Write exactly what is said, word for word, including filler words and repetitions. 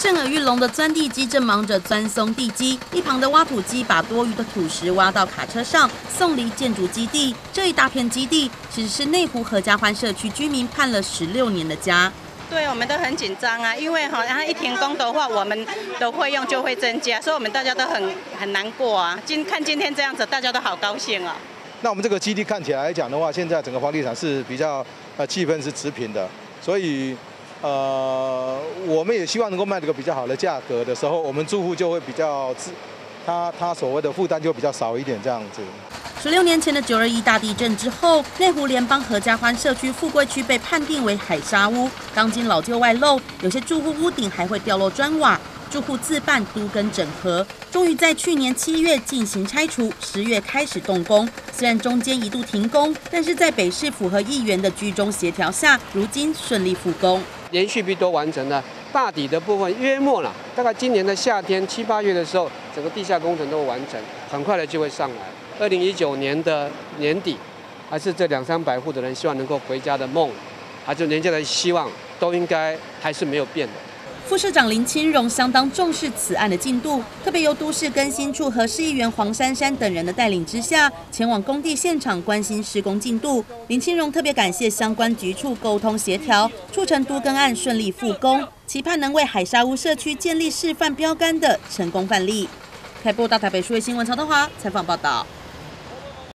震耳欲聋的钻地机正忙着钻松地基，一旁的挖土机把多余的土石挖到卡车上，送离建筑基地。这一大片基地其实是内湖合家欢社区居民盼了十六年的家。 对，我们都很紧张啊，因为哈、哦，然后一停工的话，我们的费用就会增加，所以我们大家都很很难过啊。今看今天这样子，大家都好高兴啊。那我们这个基地看起来讲的话，现在整个房地产是比较呃气氛是持平的，所以呃我们也希望能够卖这个比较好的价格的时候，我们住户就会比较自他他所谓的负担就比较少一点这样子。 十六年前的九二一大地震之后，内湖联邦合家欢社区富贵区被判定为海砂屋，钢筋老旧外露，有些住户屋顶还会掉落砖瓦，住户自办都更整合，终于在去年七月进行拆除，十月开始动工。虽然中间一度停工，但是在北市府和议员的居中协调下，如今顺利复工，连续壁都完成了。 大底的部分约莫了，大概今年的夏天七八月的时候，整个地下工程都完成，很快的就会上来。二零一九年的年底，还是这两三百户的人希望能够回家的梦，还是人家的希望，都应该还是没有变的。副社长林清荣相当重视此案的进度，特别由都市更新处和市议员黄珊珊等人的带领之下，前往工地现场关心施工进度。林清荣特别感谢相关局处沟通协调，促成都更案顺利复工。 期盼能为海砂屋社区建立示范标杆的成功范例。台北大台北数位新闻曹德华采访报道。